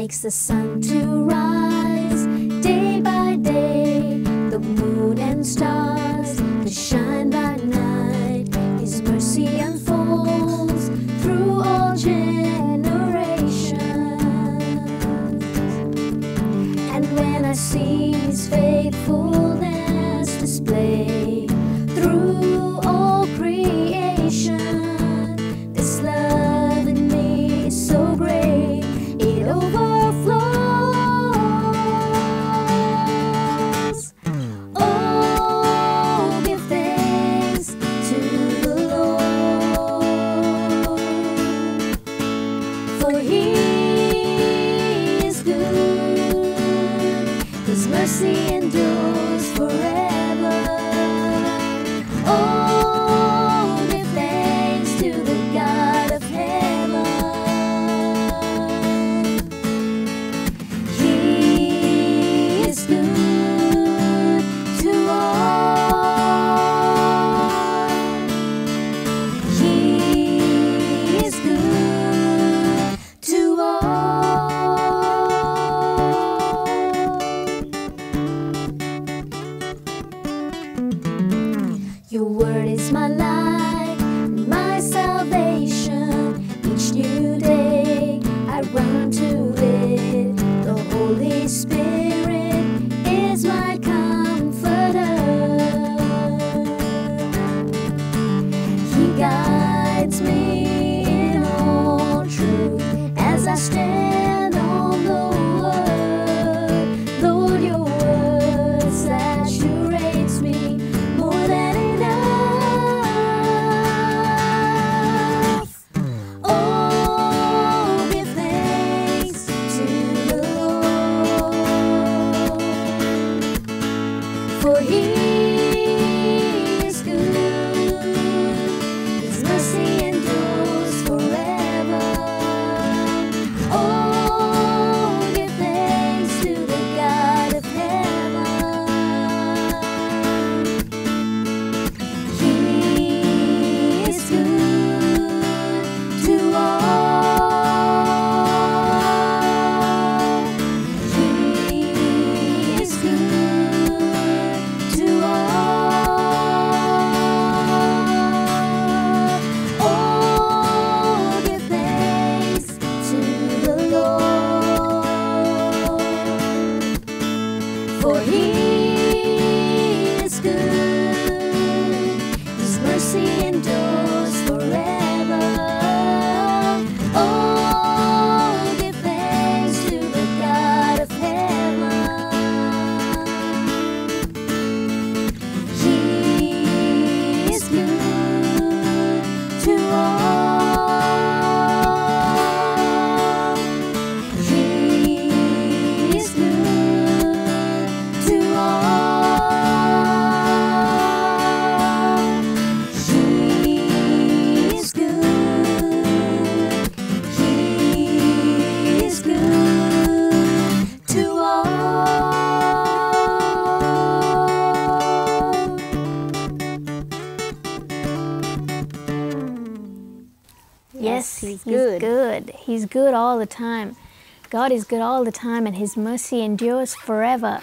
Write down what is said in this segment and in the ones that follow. makes the sun to rise day by day, the moon and stars that shine by night. His mercy unfolds through all generations. And when I see His faithfulness displayed through all creation, this love in me is so great, it overflows. Oh, give thanks to the Lord, for He is good, His mercy endures forever. Oh, give thanks to the God of heaven. He is good to all. He is good to all. Your word is my light, my salvation. Each new day I run to it. The Holy Spirit is my comforter. He guides me in all truth as I stand on the word. Lord, your word saturates me more than He's good. He's good all the time. God is good all the time, and His mercy endures forever.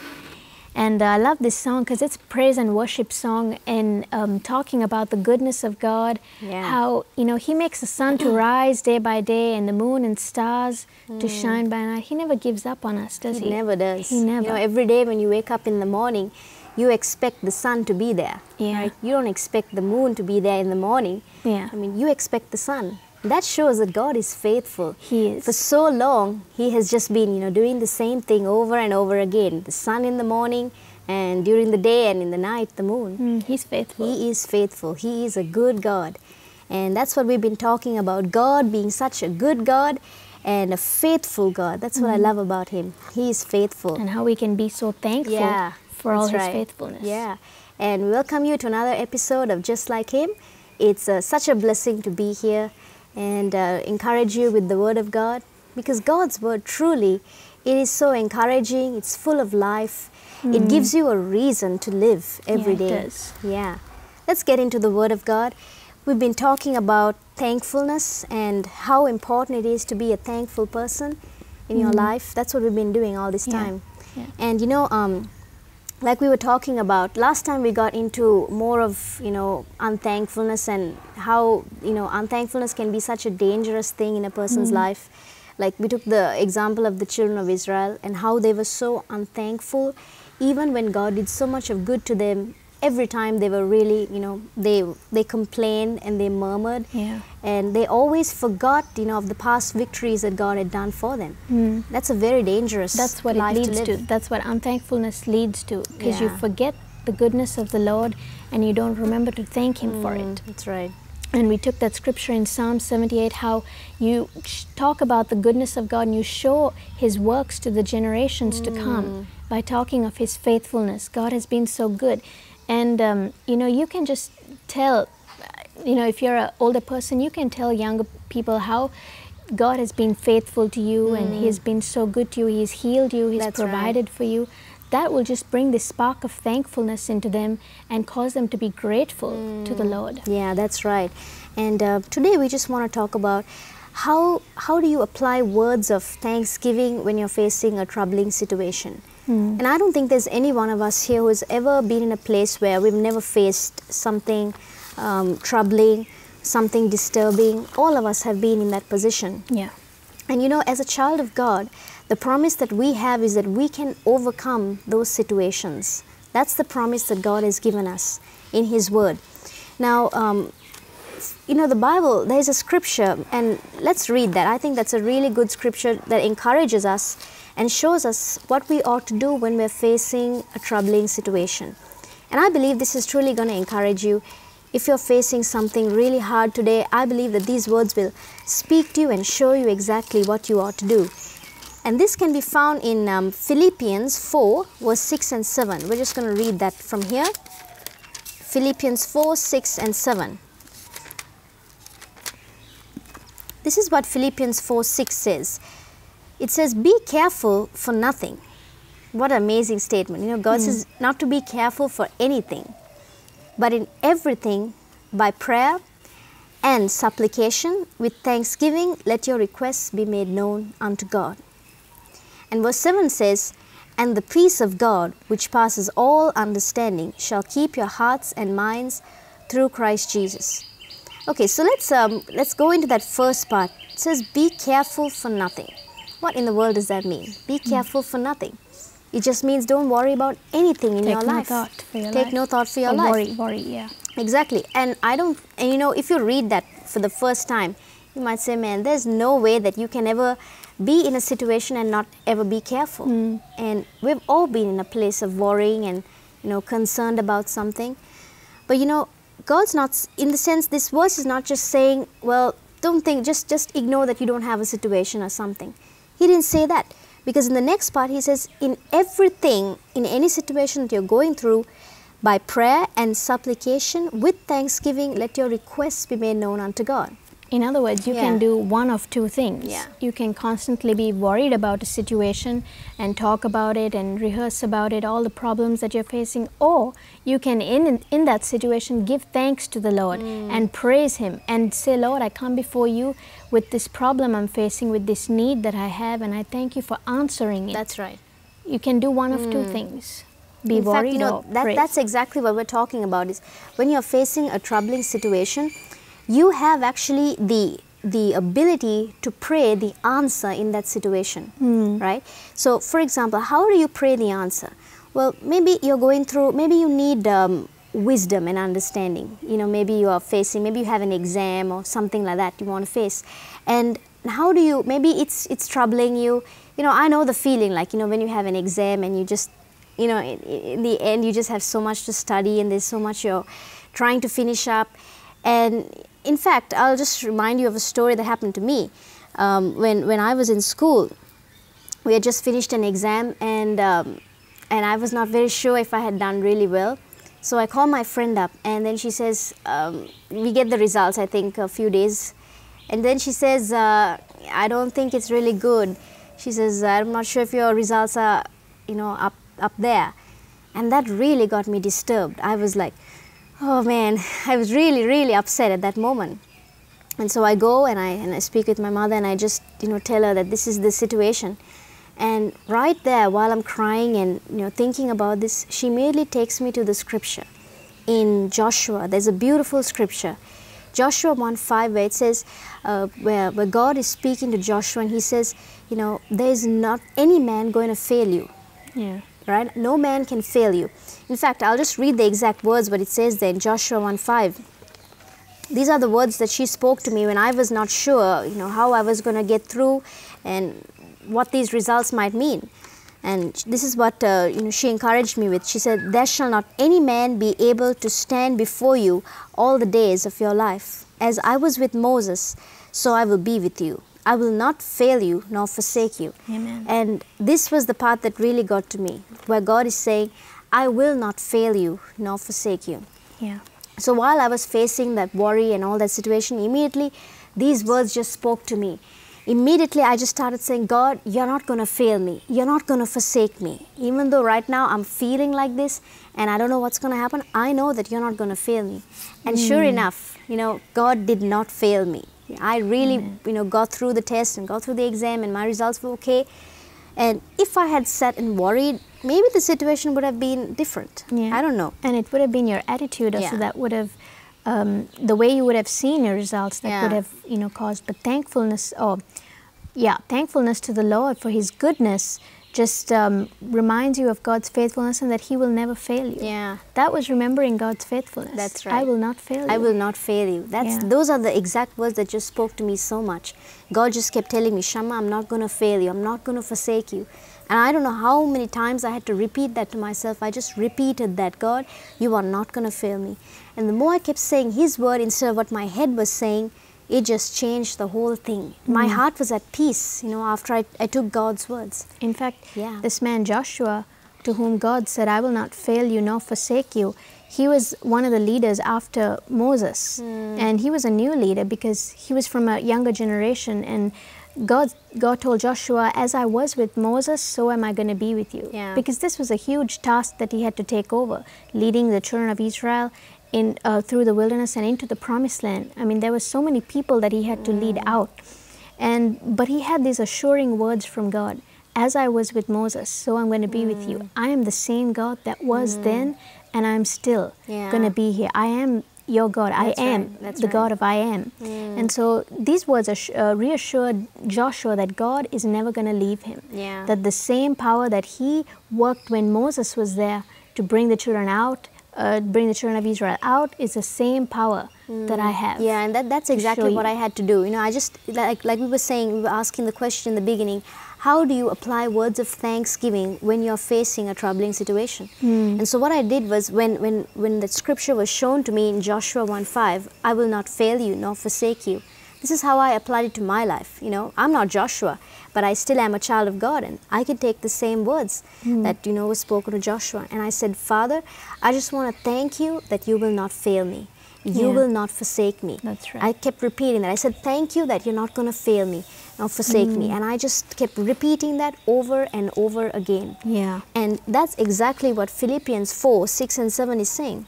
And I love this song because it's a praise and worship song, and talking about the goodness of God, how He makes the sun to rise day by day and the moon and stars to shine by night. He never gives up on us, does He? He never does. He never. You know, every day when you wake up in the morning, you expect the sun to be there. Yeah. Right? You don't expect the moon to be there in the morning. Yeah. I mean, you expect the sun. That shows that God is faithful. He is. For so long, He has just been, doing the same thing over and over again. The sun in the morning, and during the day, and in the night, the moon. He's faithful. He is faithful. He is a good God. And that's what we've been talking about, God being such a good God and a faithful God. That's what I love about Him. He is faithful. And how we can be so thankful for all His faithfulness. Yeah. And we welcome you to another episode of Just Like Him. It's such a blessing to be here and encourage you with the Word of God, because God's Word truly, it is so encouraging, it's full of life. It gives you a reason to live every day. It does. Yeah. Let's get into the Word of God. We've been talking about thankfulness and how important it is to be a thankful person. in your life. That's what we've been doing all this time. Yeah. And you know, like we were talking about last time, we got into more of, you know, unthankfulness and how, you know, unthankfulness can be such a dangerous thing in a person's life. Like we took the example of the children of Israel and how they were so unthankful, even when God did so much of good to them. Every time they were really, you know, they complained and they murmured, and they always forgot, you know, of the past victories that God had done for them. That's a very dangerous life to live. That's what unthankfulness leads to, because you forget the goodness of the Lord and you don't remember to thank Him for it. That's right. And we took that scripture in Psalm 78, how you talk about the goodness of God and you show His works to the generations to come by talking of His faithfulness. God has been so good. And, you know, you can just tell, you know, if you're an older person, you can tell younger people how God has been faithful to you and He's been so good to you, He's healed you, He's provided for you. That will just bring this spark of thankfulness into them and cause them to be grateful to the Lord. Yeah, that's right. And today we just want to talk about how do you apply words of thanksgiving when you're facing a troubling situation. And I don't think there's any one of us here who's ever been in a place where we've never faced something troubling, something disturbing. All of us have been in that position. Yeah. And you know, as a child of God, the promise that we have is that we can overcome those situations. That's the promise that God has given us in His Word. Now, you know, the Bible, there's a scripture, and let's read that. I think that's a really good scripture that encourages us and shows us what we ought to do when we're facing a troubling situation. And I believe this is truly going to encourage you. If you're facing something really hard today, I believe that these words will speak to you and show you exactly what you ought to do. And this can be found in Philippians 4, verse 6 and 7. We're just going to read that from here. Philippians 4, 6 and 7. This is what Philippians 4:6 says. It says, be careful for nothing. What an amazing statement. You know, God says not to be careful for anything, but in everything, by prayer and supplication, with thanksgiving, let your requests be made known unto God. And verse 7 says, and the peace of God, which passes all understanding, shall keep your hearts and minds through Christ Jesus. Okay, so let's go into that first part. It says, be careful for nothing. What in the world does that mean? Be careful for nothing. It just means don't worry about anything in your life. Take no thought for your life. Worry, yeah. Exactly. And you know, if you read that for the first time, you might say, man, there's no way that you can ever be in a situation and not ever be careful. And we've all been in a place of worrying and, you know, concerned about something. But you know, God's not, in the sense, this verse is not just saying, well, don't think, just ignore that you don't have a situation or something. He didn't say that, because in the next part He says, in everything, in any situation that you're going through, by prayer and supplication, with thanksgiving, let your requests be made known unto God. In other words, you can do one of two things. You can constantly be worried about a situation and talk about it and rehearse about it, all the problems that you're facing, or you can, in that situation, give thanks to the Lord and praise Him and say, Lord, I come before you with this problem I'm facing, with this need that I have, and I thank you for answering it. That's right. You can do one of two things. Be worried, you know, that's exactly what we're talking about, is when you're facing a troubling situation, you have actually the ability to pray the answer in that situation, right? So, for example, how do you pray the answer? Well, maybe you're going through, maybe you need wisdom and understanding. You know, maybe you are facing, maybe you have an exam or something like that you want to face. And how do you, maybe it's troubling you. You know, I know the feeling, like, you know, when you have an exam and you just, you know, in the end you just have so much to study and there's so much you're trying to finish up. And in fact, I'll just remind you of a story that happened to me when I was in school. We had just finished an exam, and I was not very sure if I had done really well. So I called my friend up, and then she says, we get the results, I think, a few days. And then she says, I don't think it's really good. She says, I'm not sure if your results are, you know, up there. And that really got me disturbed. I was like, oh man, I was really upset at that moment. And so I go and I speak with my mother, and I just, you know, tell her that this is the situation. And right there, while I'm crying and, you know, thinking about this, she immediately takes me to the scripture. In Joshua, there's a beautiful scripture, Joshua 1:5, where it says, where God is speaking to Joshua, and he says, you know, there is not any man going to fail you. Yeah. Right? No man can fail you. In fact, I'll just read the exact words, but it says there in Joshua 1:5. These are the words that she spoke to me when I was not sure, you know, how I was going to get through and what these results might mean. And this is what you know, she encouraged me with. She said, "There shall not any man be able to stand before you all the days of your life. As I was with Moses, so I will be with you. I will not fail you nor forsake you." Amen. And this was the part that really got to me, where God is saying, "I will not fail you nor forsake you." Yeah. So while I was facing that worry and all that situation, immediately these words just spoke to me. Immediately I just started saying, "God, you're not going to fail me. You're not going to forsake me. Even though right now I'm feeling like this and I don't know what's going to happen, I know that you're not going to fail me." And sure enough, you know, God did not fail me. I really, you know, got through the test and got through the exam, and my results were okay. And if I had sat and worried, maybe the situation would have been different. Yeah. I don't know. And it would have been your attitude also that would have... the way you would have seen your results that would have, you know, caused, but thankfulness, thankfulness to the Lord for His goodness just reminds you of God's faithfulness and that He will never fail you. Yeah. That was remembering God's faithfulness. That's right. I will not fail you. I will not fail you. That's, those are the exact words that just spoke to me so much. God just kept telling me, "Shamma, I'm not going to fail you. I'm not going to forsake you." And I don't know how many times I had to repeat that to myself. I just repeated that, "God, you are not going to fail me." And the more I kept saying His word instead of what my head was saying, it just changed the whole thing. My heart was at peace, you know, after I took God's words. In fact, this man Joshua, to whom God said, "I will not fail you nor forsake you," he was one of the leaders after Moses. And he was a new leader because he was from a younger generation, and God told Joshua, "As I was with Moses, so am I going to be with you." Yeah. Because this was a huge task that he had to take over, leading the children of Israel in through the wilderness and into the promised land. I mean, there were so many people that he had to lead out. But he had these assuring words from God, "As I was with Moses, so I'm going to be with you. I am the same God that was then, and I'm still going to be here. I am your God. That's I am the God of I am." And so these words reassured Joshua that God is never going to leave him. Yeah. That the same power that He worked when Moses was there to bring the children out, bring the children of Israel out, is the same power that I have. Yeah, and that's exactly what I had to do. You know, I just, like we were saying, we were asking the question in the beginning, how do you apply words of thanksgiving when you're facing a troubling situation? And so what I did was, when the scripture was shown to me in Joshua 1:5, "I will not fail you nor forsake you," this is how I applied it to my life. You know, I'm not Joshua, but I still am a child of God, and I can take the same words that, you know, were spoken to Joshua. And I said, "Father, I just want to thank you that you will not fail me. You will not forsake me." That's right. I kept repeating that. I said, "Thank you that you're not going to fail me, nor forsake me." And I just kept repeating that over and over again. Yeah. And that's exactly what Philippians 4:6 and 7 is saying.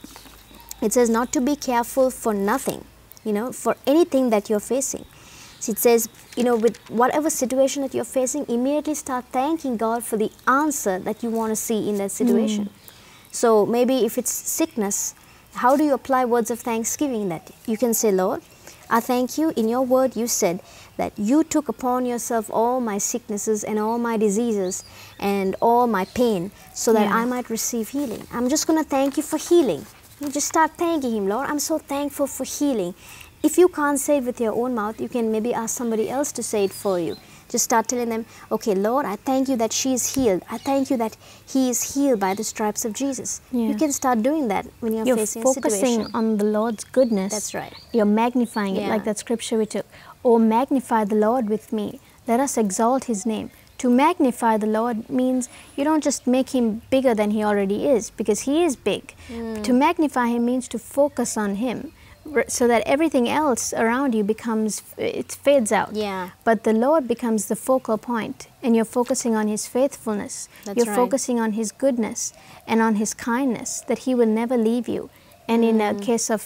It says, "Not to be careful for nothing," you know, for anything that you're facing. So it says, you know, with whatever situation that you're facing, immediately start thanking God for the answer that you want to see in that situation. So maybe if it's sickness, how do you apply words of thanksgiving? That you can say, "Lord, I thank you. In your word you said that you took upon yourself all my sicknesses and all my diseases and all my pain so that I might receive healing. I'm just going to thank you for healing." You just start thanking Him, "Lord, I'm so thankful for healing." If you can't say it with your own mouth, you can maybe ask somebody else to say it for you. Just start telling them, "Okay, Lord, I thank you that she is healed. I thank you that he is healed by the stripes of Jesus." You can start doing that when you're facing a situation. You're focusing on the Lord's goodness. That's right. You're magnifying it, like that scripture we took. "Oh, magnify the Lord with me. Let us exalt His name." To magnify the Lord means you don't just make Him bigger than He already is, because He is big. To magnify Him means to focus on Him, so that everything else around you becomes, it fades out. Yeah. But the Lord becomes the focal point, and you're focusing on His faithfulness. That's right. You're focusing on His goodness and on His kindness, that He will never leave you And in a case of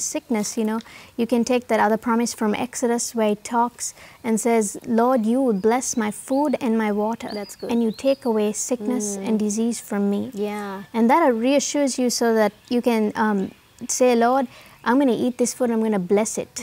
sickness, you know, you can take that other promise from Exodus where it talks and says, Lord, you will bless my food and my water. That's good. And you take away sickness and disease from me. Yeah. And that reassures you so that you can say, Lord, I'm going to eat this food, I'm going to bless it.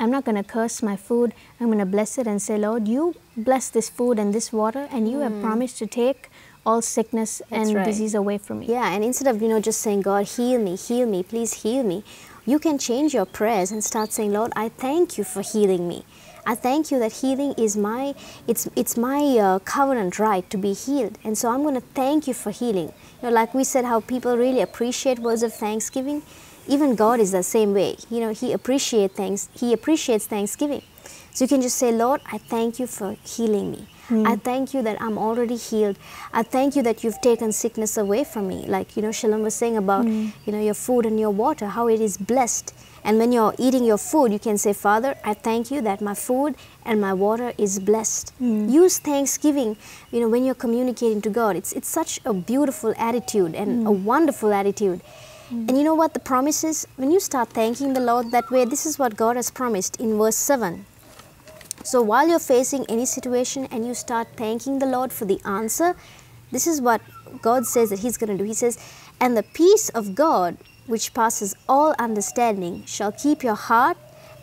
I'm not going to curse my food, I'm going to bless it and say, Lord, you bless this food and this water, and you have promised to take all sickness and disease away from me. Yeah, and instead of, you know, just saying, God, heal me, please heal me, you can change your prayers and start saying, Lord, I thank you for healing me. I thank you that healing is my, it's my covenant right to be healed. And so I'm going to thank you for healing. You know, like we said, how people really appreciate words of thanksgiving. Even God is the same way. You know, He appreciates thanksgiving. So you can just say, Lord, I thank you for healing me. I thank you that I'm already healed. I thank you that you've taken sickness away from me. Like, you know, Shalom was saying about, you know, your food and your water, how it is blessed. And when you're eating your food, you can say, Father, I thank you that my food and my water is blessed. Use thanksgiving, you know, when you're communicating to God. It's such a beautiful attitude and a wonderful attitude. And you know what the promise is? When you start thanking the Lord that way, this is what God has promised in verse 7. So while you're facing any situation and you start thanking the Lord for the answer, this is what God says that He's going to do. He says, and the peace of God, which passes all understanding, shall keep your heart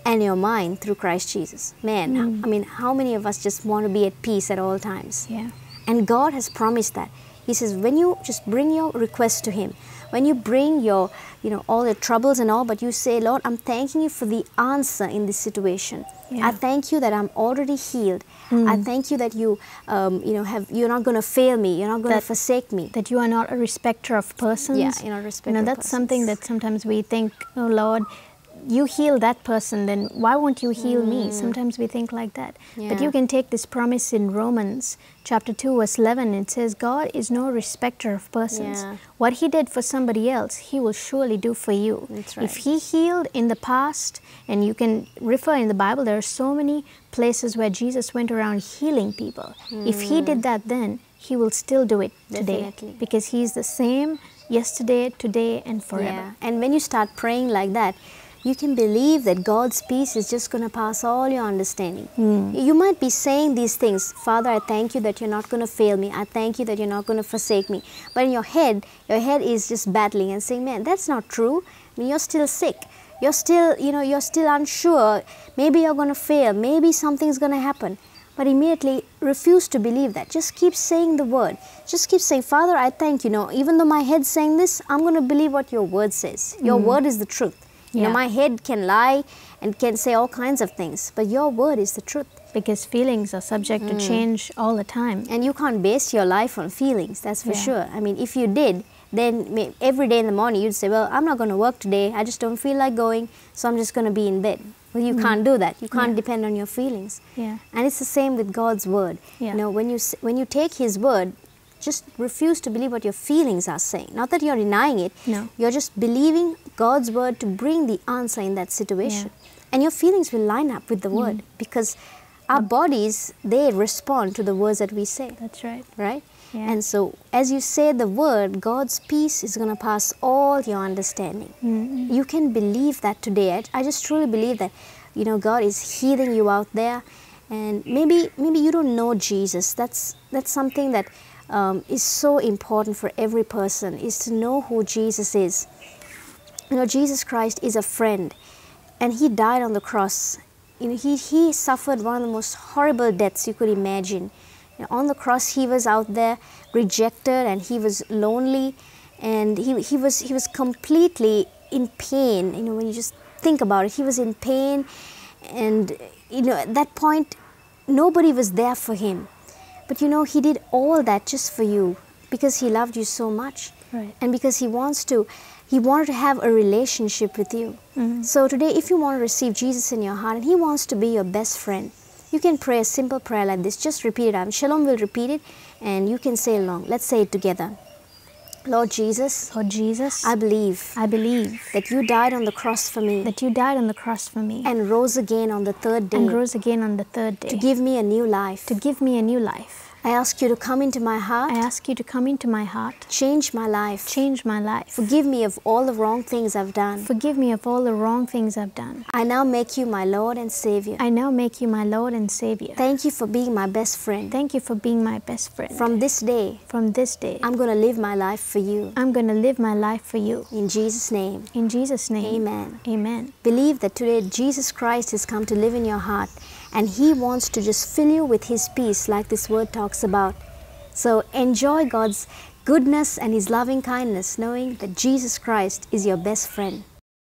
and your mind through Christ Jesus. Man, I mean, how many of us just want to be at peace at all times? Yeah. And God has promised that. He says, when you just bring your request to Him, when you bring your, you know, all the troubles and all, but you say, Lord, I'm thanking you for the answer in this situation. Yeah. I thank you that I'm already healed. I thank you that you, you know, you're not going to fail me. You're not going to forsake me. That you are not a respecter of persons. Yeah, you're not a respecter of persons. That's something that sometimes we think, oh, Lord, you heal that person, then why won't you heal me? Sometimes we think like that. Yeah. But you can take this promise in Romans chapter 2 verse 11. It says, God is no respecter of persons. Yeah. What He did for somebody else, He will surely do for you. That's right. If He healed in the past, and you can refer in the Bible, there are so many places where Jesus went around healing people. If He did that then, He will still do it today. Definitely. Because He is the same yesterday, today, and forever. Yeah. And when you start praying like that, you can believe that God's peace is just going to pass all your understanding. You might be saying these things, Father, I thank you that you're not going to fail me. I thank you that you're not going to forsake me. But in your head is just battling and saying, man, that's not true. I mean, you're still sick. You're still, you know, you're still unsure. Maybe you're going to fail. Maybe something's going to happen. But immediately refuse to believe that. Just keep saying the word. Just keep saying, Father, I thank you. No, even though my head's saying this, I'm going to believe what your word says. Your word is the truth. You know, my head can lie and can say all kinds of things, but your word is the truth. Because feelings are subject to change all the time. And you can't base your life on feelings, that's for sure. I mean, if you did, then every day in the morning you'd say, well, I'm not going to work today. I just don't feel like going, so I'm just going to be in bed. Well, you can't do that. You can't depend on your feelings. Yeah. And it's the same with God's word. Yeah. You know, when you take His word, just refuse to believe what your feelings are saying. Not that you're denying it. No. You're just believing God's word to bring the answer in that situation. Yeah. And your feelings will line up with the word, because our bodies, they respond to the words that we say. That's right. Right? Yeah. And so as you say the word, God's peace is going to pass all your understanding. You can believe that today. I just truly believe that, you know, God is healing you out there. And maybe you don't know Jesus. That's something that is so important for every person, is to know who Jesus is. You know, Jesus Christ is a friend, and He died on the cross. You know, he suffered one of the most horrible deaths you could imagine. You know, on the cross, He was out there rejected, and He was lonely, and he was completely in pain. You know, when you just think about it, He was in pain, and you know, at that point, nobody was there for Him. But you know, He did all that just for you, because He loved you so much. Right. And because He wanted to have a relationship with you. So today, if you want to receive Jesus in your heart and He wants to be your best friend, you can pray a simple prayer like this. Just repeat it. Shalom will repeat it and you can say along. Let's say it together. Lord Jesus, Lord Jesus, I believe that you died on the cross for me, and rose again on the third day, to give me a new life. I ask you to come into my heart. I ask you to come into my heart. Change my life. Change my life. Forgive me of all the wrong things I've done. Forgive me of all the wrong things I've done. I now make you my Lord and Savior. I now make you my Lord and Savior. Thank you for being my best friend. Thank you for being my best friend. From this day, I'm going to live my life for you. I'm going to live my life for you. In Jesus' name. In Jesus' name. Amen. Amen. Believe that today Jesus Christ has come to live in your heart, and He wants to just fill you with His peace like this word talks about. So enjoy God's goodness and His loving kindness, knowing that Jesus Christ is your best friend.